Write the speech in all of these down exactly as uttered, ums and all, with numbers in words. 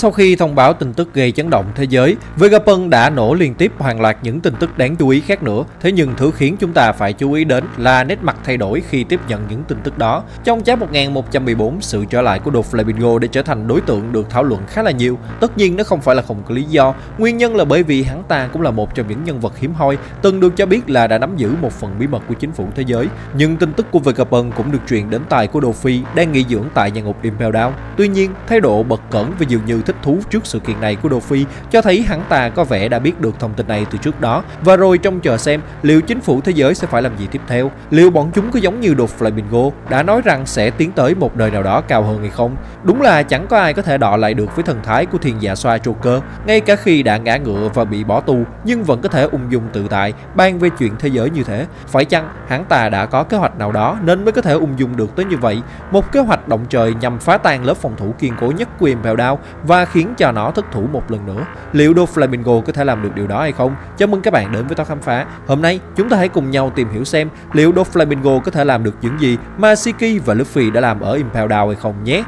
Sau khi thông báo tin tức gây chấn động thế giới, Vegapunk đã nổ liên tiếp hàng loạt những tin tức đáng chú ý khác nữa. Thế nhưng thứ khiến chúng ta phải chú ý đến là nét mặt thay đổi khi tiếp nhận những tin tức đó. Trong chap một nghìn một trăm mười bốn, sự trở lại của Doflamingo để trở thành đối tượng được thảo luận khá là nhiều. Tất nhiên nó không phải là không có lý do. Nguyên nhân là bởi vì hắn ta cũng là một trong những nhân vật hiếm hoi từng được cho biết là đã nắm giữ một phần bí mật của chính phủ thế giới. Nhưng tin tức của Vegapunk cũng được truyền đến tai của Luffy đang nghỉ dưỡng tại nhà ngục Impel Down. Tuy nhiên, thái độ bật cẩn và dường như thích thú trước sự kiện này của Luffy cho thấy hắn ta có vẻ đã biết được thông tin này từ trước đó, và rồi trông chờ xem liệu chính phủ thế giới sẽ phải làm gì tiếp theo. Liệu bọn chúng có giống như Doflamingo đã nói rằng sẽ tiến tới một đời nào đó cao hơn hay không? Đúng là chẳng có ai có thể đọ lại được với thần thái của thiên dạ xoa Joker. Ngay cả khi đã ngã ngựa và bị bỏ tù nhưng vẫn có thể ung dung tự tại bàn về chuyện thế giới như thế. Phải chăng hắn ta đã có kế hoạch nào đó nên mới có thể ung dung được tới như vậy? Một kế hoạch động trời nhằm phá tan lớp phòng thủ kiên cố nhất của Impel Down và khiến cho nó thất thủ một lần nữa. Liệu Doflamingo có thể làm được điều đó hay không? Chào mừng các bạn đến với Tao Khám Phá. Hôm nay chúng ta hãy cùng nhau tìm hiểu xem liệu Doflamingo có thể làm được những gì mà Shiki và Luffy đã làm ở Impel Down hay không nhé.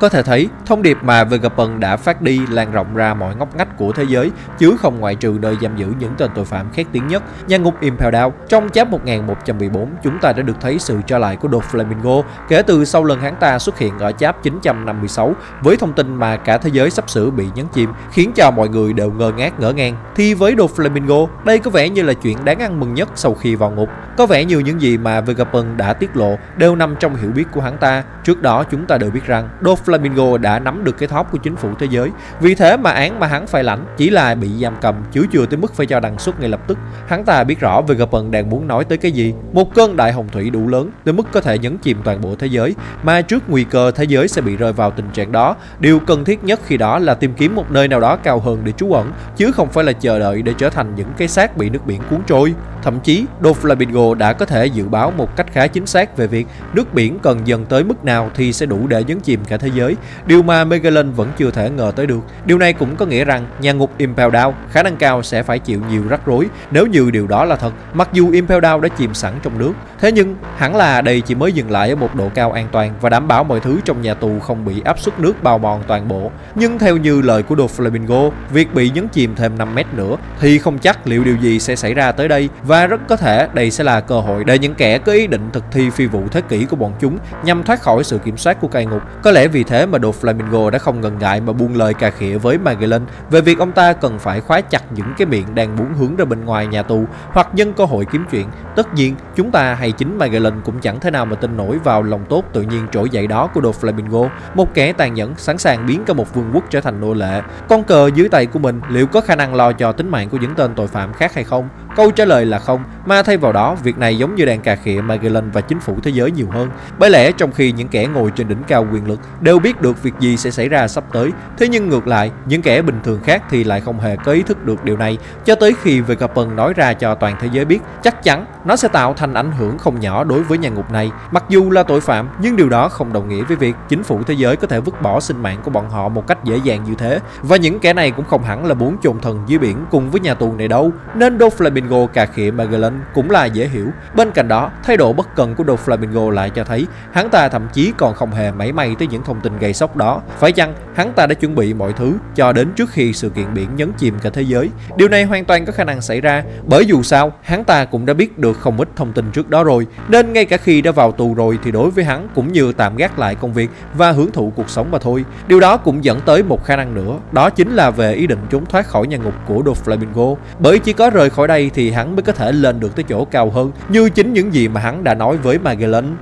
Có thể thấy, thông điệp mà Vegapunk đã phát đi lan rộng ra mọi ngóc ngách của thế giới, chứ không ngoại trừ nơi giam giữ những tên tội phạm khét tiếng nhất, nhà ngục Impel Down. Trong chap một nghìn một trăm mười bốn, chúng ta đã được thấy sự trở lại của Doflamingo kể từ sau lần hắn ta xuất hiện ở chap chín trăm năm mươi sáu, với thông tin mà cả thế giới sắp sửa bị nhấn chìm, khiến cho mọi người đều ngơ ngác ngỡ ngàng. Thì với Doflamingo, đây có vẻ như là chuyện đáng ăn mừng nhất sau khi vào ngục. Có vẻ như những gì mà Vegapunk đã tiết lộ đều nằm trong hiểu biết của hắn ta. Trước đó chúng ta đều biết rằng Doflamingo đã nắm được cái thóp của chính phủ thế giới. Vì thế mà án mà hắn phải lãnh chỉ là bị giam cầm, chứ chưa tới mức phải cho đăng xuất ngay lập tức. Hắn ta biết rõ Vegapunk đang muốn nói tới cái gì. Một cơn đại hồng thủy đủ lớn tới mức có thể nhấn chìm toàn bộ thế giới. Mà trước nguy cơ thế giới sẽ bị rơi vào tình trạng đó, điều cần thiết nhất khi đó là tìm kiếm một nơi nào đó cao hơn để trú ẩn, chứ không phải là chờ đợi để trở thành những cái xác bị nước biển cuốn trôi. Thậm chí, Doflamingo đã có thể dự báo một cách khá chính xác về việc nước biển cần dần tới mức nào thì sẽ đủ để nhấn chìm cả thế giới. Giới, điều mà Magellan vẫn chưa thể ngờ tới được. Điều này cũng có nghĩa rằng nhà ngục Impel Down khả năng cao sẽ phải chịu nhiều rắc rối nếu như điều đó là thật. Mặc dù Impel Down đã chìm sẵn trong nước, thế nhưng hẳn là đây chỉ mới dừng lại ở một độ cao an toàn và đảm bảo mọi thứ trong nhà tù không bị áp suất nước bào mòn toàn bộ. Nhưng theo như lời của Doflamingo, việc bị nhấn chìm thêm năm mét nữa thì không chắc liệu điều gì sẽ xảy ra tới đây, và rất có thể đây sẽ là cơ hội để những kẻ có ý định thực thi phi vụ thế kỷ của bọn chúng nhằm thoát khỏi sự kiểm soát của cai ngục. Có lẽ vì thế mà Doflamingo đã không ngần ngại mà buông lời cà khịa với Magellan về việc ông ta cần phải khóa chặt những cái miệng đang muốn hướng ra bên ngoài nhà tù hoặc nhân cơ hội kiếm chuyện. Tất nhiên, chúng ta hay chính Magellan cũng chẳng thể nào mà tin nổi vào lòng tốt tự nhiên trỗi dậy đó của Doflamingo, một kẻ tàn nhẫn sẵn sàng biến cả một vương quốc trở thành nô lệ. Con cờ dưới tay của mình liệu có khả năng lo cho tính mạng của những tên tội phạm khác hay không? Câu trả lời là không, mà thay vào đó, việc này giống như đang cà khịa Magellan và chính phủ thế giới nhiều hơn. Bởi lẽ trong khi những kẻ ngồi trên đỉnh cao quyền lực đều biết được việc gì sẽ xảy ra sắp tới, thế nhưng ngược lại, những kẻ bình thường khác thì lại không hề có ý thức được điều này, cho tới khi Vegapunk nói ra cho toàn thế giới biết. Chắc chắn nó sẽ tạo thành ảnh hưởng không nhỏ đối với nhà ngục này. Mặc dù là tội phạm, nhưng điều đó không đồng nghĩa với việc chính phủ thế giới có thể vứt bỏ sinh mạng của bọn họ một cách dễ dàng như thế, và những kẻ này cũng không hẳn là muốn chôn thần dưới biển cùng với nhà tù này đâu, nên Doflamingo cà khịa Magellan cũng là dễ hiểu. Bên cạnh đó, thái độ bất cần của Doflamingo lại cho thấy hắn ta thậm chí còn không hề mảy may tới những thông tin gây sốc đó. Phải chăng hắn ta đã chuẩn bị mọi thứ cho đến trước khi sự kiện biển nhấn chìm cả thế giới? Điều này hoàn toàn có khả năng xảy ra, bởi dù sao hắn ta cũng đã biết được không ít thông tin trước đó rồi, nên ngay cả khi đã vào tù rồi thì đối với hắn cũng như tạm gác lại công việc và hưởng thụ cuộc sống mà thôi. Điều đó cũng dẫn tới một khả năng nữa, đó chính là về ý định trốn thoát khỏi nhà ngục của Doflamingo, bởi chỉ có rời khỏi đây thì hắn mới có thể lên được tới chỗ cao hơn, như chính những gì mà hắn đã nói với Magellan.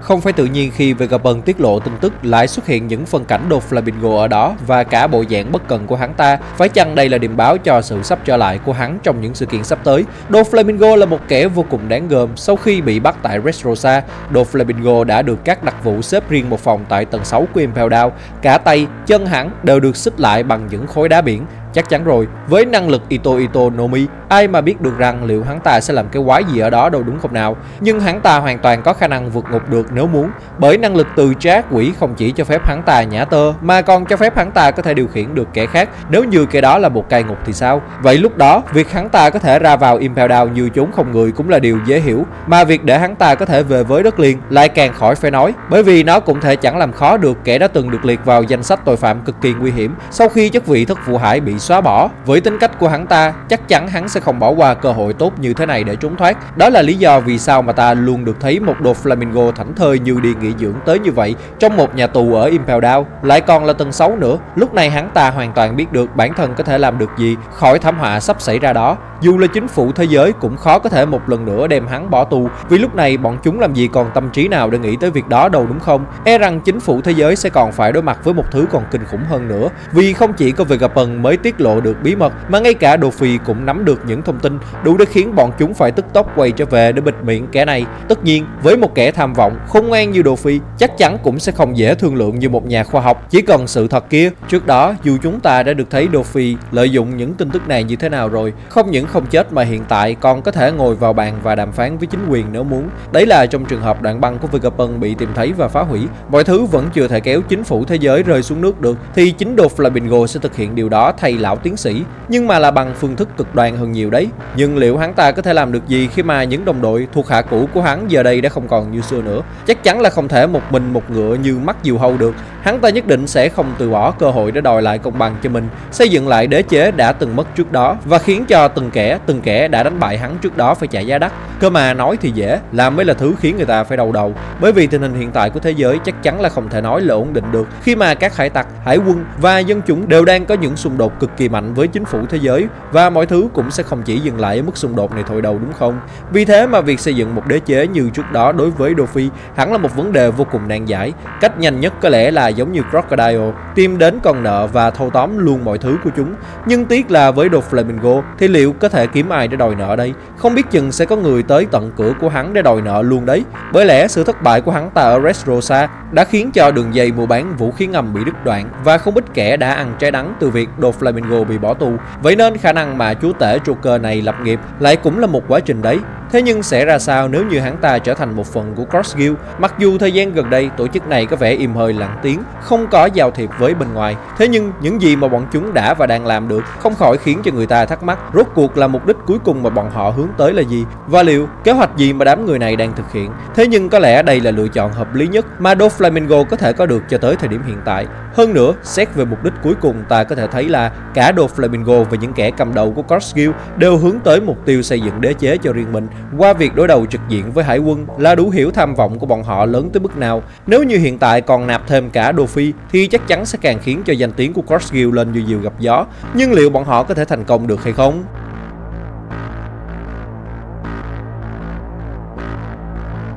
Không phải tự nhiên khi Vegapunk tiết lộ tin tức lại xuất hiện những phân cảnh Doflamingo ở đó và cả bộ dạng bất cần của hắn ta. Phải chăng đây là điểm báo cho sự sắp trở lại của hắn trong những sự kiện sắp tới? Doflamingo là một kẻ vô cùng đáng gờm. Sau khi bị bắt tại Dressrosa, Doflamingo đã được các đặc vụ xếp riêng một phòng tại tầng sáu của Impel Down. Cả tay, chân hắn đều được xích lại bằng những khối đá biển. Chắc chắn rồi, với năng lực Ito Ito no Mi, ai mà biết được rằng liệu hắn ta sẽ làm cái quái gì ở đó đâu, đúng không nào? Nhưng hắn ta hoàn toàn có khả năng vượt ngục được nếu muốn, bởi năng lực từ trá quỷ không chỉ cho phép hắn ta nhả tơ mà còn cho phép hắn ta có thể điều khiển được kẻ khác. Nếu như kẻ đó là một cai ngục thì sao? Vậy lúc đó, việc hắn ta có thể ra vào Impel Down như chốn không người cũng là điều dễ hiểu, mà việc để hắn ta có thể về với đất liền lại càng khỏi phải nói, bởi vì nó cũng thể chẳng làm khó được kẻ đã từng được liệt vào danh sách tội phạm cực kỳ nguy hiểm sau khi chức vị Thất Vũ Hải bị xóa bỏ. Với tính cách của hắn ta, chắc chắn hắn sẽ không bỏ qua cơ hội tốt như thế này để trốn thoát. Đó là lý do vì sao mà ta luôn được thấy một Doflamingo thảnh thơi như đi nghỉ dưỡng tới như vậy trong một nhà tù ở Impel Down, lại còn là tầng sáu nữa. Lúc này hắn ta hoàn toàn biết được bản thân có thể làm được gì khỏi thảm họa sắp xảy ra đó. Dù là chính phủ thế giới cũng khó có thể một lần nữa đem hắn bỏ tù, vì lúc này bọn chúng làm gì còn tâm trí nào để nghĩ tới việc đó đâu, đúng không? E rằng chính phủ thế giới sẽ còn phải đối mặt với một thứ còn kinh khủng hơn nữa, vì không chỉ có Vegapunk mới tiết lộ được bí mật mà ngay cả Đồ Phi cũng nắm được những thông tin đủ để khiến bọn chúng phải tức tốc quay trở về để bịt miệng kẻ này. Tất nhiên, với một kẻ tham vọng khôn ngoan như Đồ Phi, chắc chắn cũng sẽ không dễ thương lượng như một nhà khoa học. Chỉ cần sự thật kia, trước đó dù chúng ta đã được thấy Đồ Phi lợi dụng những tin tức này như thế nào rồi, không những không chết mà hiện tại còn có thể ngồi vào bàn và đàm phán với chính quyền nếu muốn. Đấy là trong trường hợp đoạn băng của Vegapunk bị tìm thấy và phá hủy, mọi thứ vẫn chưa thể kéo chính phủ thế giới rơi xuống nước được, thì chính Doflamingo sẽ thực hiện điều đó thay lão tiến sĩ, nhưng mà là bằng phương thức cực đoan hơn nhiều đấy. Nhưng liệu hắn ta có thể làm được gì khi mà những đồng đội thuộc hạ cũ của hắn giờ đây đã không còn như xưa nữa? Chắc chắn là không thể một mình một ngựa như mắt diều hâu được. Hắn ta nhất định sẽ không từ bỏ cơ hội để đòi lại công bằng cho mình, xây dựng lại đế chế đã từng mất trước đó và khiến cho từng kẻ từng kẻ đã đánh bại hắn trước đó phải trả giá đắt. Cơ mà nói thì dễ, làm mới là thứ khiến người ta phải đau đầu, bởi vì tình hình hiện tại của thế giới chắc chắn là không thể nói là ổn định được, khi mà các hải tặc, hải quân và dân chúng đều đang có những xung đột cực kỳ mạnh với chính phủ thế giới, và mọi thứ cũng sẽ không chỉ dừng lại ở mức xung đột này thôi đâu, đúng không? Vì thế mà việc xây dựng một đế chế như trước đó đối với Luffy hẳn là một vấn đề vô cùng nan giải. Cách nhanh nhất có lẽ là giống như Crocodile, tìm đến con nợ và thâu tóm luôn mọi thứ của chúng. Nhưng tiếc là với Doflamingo thì liệu có thể kiếm ai để đòi nợ đây? Không biết chừng sẽ có người tới tận cửa của hắn để đòi nợ luôn đấy. Bởi lẽ sự thất bại của hắn ta ở Dressrosa đã khiến cho đường dây mua bán vũ khí ngầm bị đứt đoạn, và không ít kẻ đã ăn trái đắng từ việc Doflamingo bị bỏ tù. Vậy nên khả năng mà chúa tể Joker này lập nghiệp lại cũng là một quá trình đấy. Thế nhưng sẽ ra sao nếu như hắn ta trở thành một phần của Cross Guild? Mặc dù thời gian gần đây tổ chức này có vẻ im hơi lặng tiếng, không có giao thiệp với bên ngoài, thế nhưng những gì mà bọn chúng đã và đang làm được không khỏi khiến cho người ta thắc mắc rốt cuộc là mục đích cuối cùng mà bọn họ hướng tới là gì, và liệu kế hoạch gì mà đám người này đang thực hiện. Thế nhưng có lẽ đây là lựa chọn hợp lý nhất mà Doflamingo có thể có được cho tới thời điểm hiện tại. Hơn nữa, xét về mục đích cuối cùng, ta có thể thấy là cả Doflamingo và những kẻ cầm đầu của Cross Guild đều hướng tới mục tiêu xây dựng đế chế cho riêng mình. Qua việc đối đầu trực diện với hải quân là đủ hiểu tham vọng của bọn họ lớn tới mức nào. Nếu như hiện tại còn nạp thêm cả Đô Phi thì chắc chắn sẽ càng khiến cho danh tiếng của Cross Guild lên như diều gặp gió. Nhưng liệu bọn họ có thể thành công được hay không?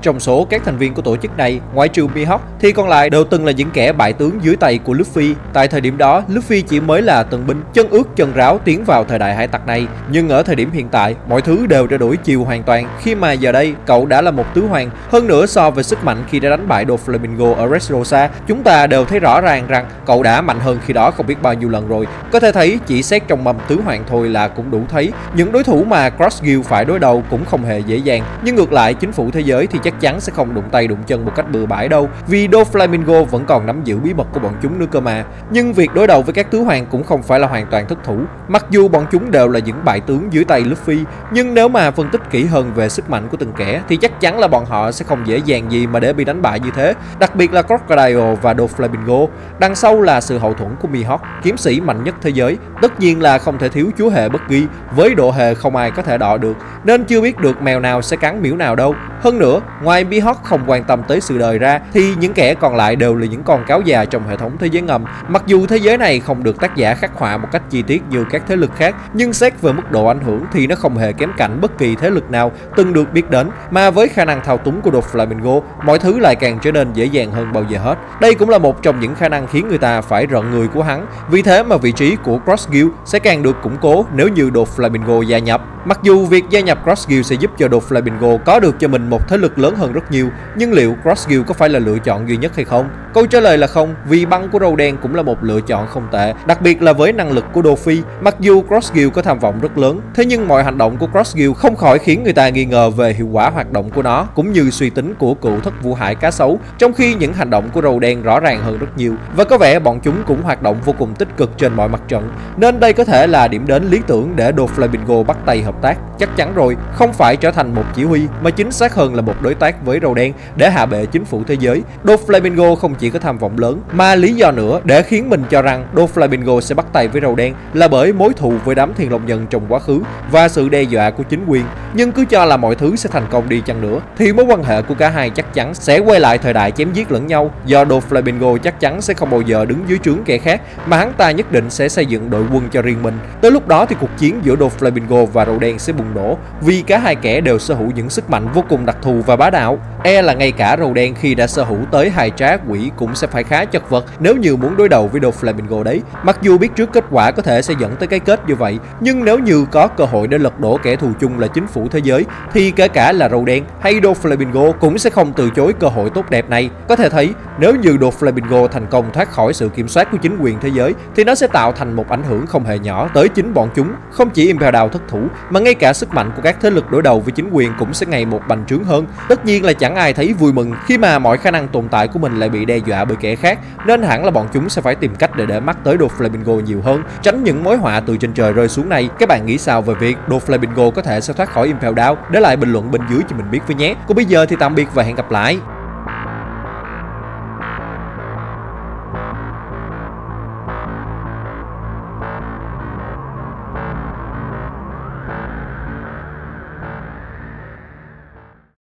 Trong số các thành viên của tổ chức này, ngoại trừ Mihawk thì còn lại đều từng là những kẻ bại tướng dưới tay của Luffy. Tại thời điểm đó, Luffy chỉ mới là tân binh chân ướt chân ráo tiến vào thời đại hải tặc này, nhưng ở thời điểm hiện tại, mọi thứ đều đã đổi chiều hoàn toàn khi mà giờ đây cậu đã là một tứ hoàng. Hơn nữa, so với sức mạnh khi đã đánh bại Doflamingo ở Dressrosa, chúng ta đều thấy rõ ràng rằng cậu đã mạnh hơn khi đó không biết bao nhiêu lần rồi. Có thể thấy chỉ xét trong mầm tứ hoàng thôi là cũng đủ thấy những đối thủ mà Cross Guild phải đối đầu cũng không hề dễ dàng. Nhưng ngược lại, chính phủ thế giới thì chắc chắc chắn sẽ không đụng tay đụng chân một cách bừa bãi đâu, vì Doflamingo vẫn còn nắm giữ bí mật của bọn chúng nữa cơ mà. Nhưng việc đối đầu với các tứ hoàng cũng không phải là hoàn toàn thất thủ, mặc dù bọn chúng đều là những bại tướng dưới tay Luffy, nhưng nếu mà phân tích kỹ hơn về sức mạnh của từng kẻ thì chắc chắn là bọn họ sẽ không dễ dàng gì mà để bị đánh bại như thế, đặc biệt là Crocodile và Doflamingo. Đằng sau là sự hậu thuẫn của Mihawk, kiếm sĩ mạnh nhất thế giới, tất nhiên là không thể thiếu chúa hề bất ghi, với độ hề không ai có thể đọ được, nên chưa biết được mèo nào sẽ cắn miễu nào đâu. Hơn nữa, ngoài Mihawk không quan tâm tới sự đời ra thì những kẻ còn lại đều là những con cáo già trong hệ thống thế giới ngầm. Mặc dù thế giới này không được tác giả khắc họa một cách chi tiết như các thế lực khác, nhưng xét về mức độ ảnh hưởng thì nó không hề kém cạnh bất kỳ thế lực nào từng được biết đến, mà với khả năng thao túng của Doflamingo, mọi thứ lại càng trở nên dễ dàng hơn bao giờ hết. Đây cũng là một trong những khả năng khiến người ta phải rợn người của hắn, vì thế mà vị trí của Cross Guild sẽ càng được củng cố nếu như Doflamingo gia nhập. Mặc dù việc gia nhập Cross Guild sẽ giúp cho Doflamingo có được cho mình một thế lực lớn hơn rất nhiều, nhưng liệu Cross Guild có phải là lựa chọn duy nhất hay không? Câu trả lời là không, vì băng của Râu Đen cũng là một lựa chọn không tệ, đặc biệt là với năng lực của Luffy. Mặc dù Cross Guild có tham vọng rất lớn, thế nhưng mọi hành động của Cross Guild không khỏi khiến người ta nghi ngờ về hiệu quả hoạt động của nó, cũng như suy tính của cựu Thất Vũ Hải cá sấu, trong khi những hành động của Râu Đen rõ ràng hơn rất nhiều, và có vẻ bọn chúng cũng hoạt động vô cùng tích cực trên mọi mặt trận. Nên đây có thể là điểm đến lý tưởng để Doflamingo bắt tay hợp tác. Chắc chắn rồi, không phải trở thành một chỉ huy, mà chính xác hơn là một đối tác với Râu Đen để hạ bệ chính phủ thế giới. Doflamingo không chỉ có tham vọng lớn, mà lý do nữa để khiến mình cho rằng Doflamingo sẽ bắt tay với Râu Đen là bởi mối thù với đám Thiên Long Nhân trong quá khứ và sự đe dọa của chính quyền. Nhưng cứ cho là mọi thứ sẽ thành công đi chăng nữa, thì mối quan hệ của cả hai chắc chắn sẽ quay lại thời đại chém giết lẫn nhau, do Doflamingo chắc chắn sẽ không bao giờ đứng dưới trướng kẻ khác, mà hắn ta nhất định sẽ xây dựng đội quân cho riêng mình. Tới lúc đó thì cuộc chiến giữa Doflamingo và Râu Đen sẽ bùng nổ, vì cả hai kẻ đều sở hữu những sức mạnh vô cùng đặc thù và bá đạo. E là ngay cả Râu Đen khi đã sở hữu tới hai trá quỷ cũng sẽ phải khá chật vật nếu như muốn đối đầu với Doflamingo đấy. Mặc dù biết trước kết quả có thể sẽ dẫn tới cái kết như vậy, nhưng nếu như có cơ hội để lật đổ kẻ thù chung là chính phủ thế giới, thì kể cả là Râu Đen hay Doflamingo cũng sẽ không từ chối cơ hội tốt đẹp này. Có thể thấy, nếu như Doflamingo thành công thoát khỏi sự kiểm soát của chính quyền thế giới, thì nó sẽ tạo thành một ảnh hưởng không hề nhỏ tới chính bọn chúng. Không chỉ Impel Down thất thủ, mà ngay cả sức mạnh của các thế lực đối đầu với chính quyền cũng sẽ ngày một bành trướng hơn. Tất nhiên là chẳng ai thấy vui mừng khi mà mọi khả năng tồn tại của mình lại bị đe dọa bởi kẻ khác, nên hẳn là bọn chúng sẽ phải tìm cách để để mắt tới Doflamingo nhiều hơn, tránh những mối họa từ trên trời rơi xuống này. Các bạn nghĩ sao về việc Doflamingo có thể sẽ thoát khỏi Impel Down? Để lại bình luận bên dưới cho mình biết với nhé. Còn bây giờ thì tạm biệt và hẹn gặp lại.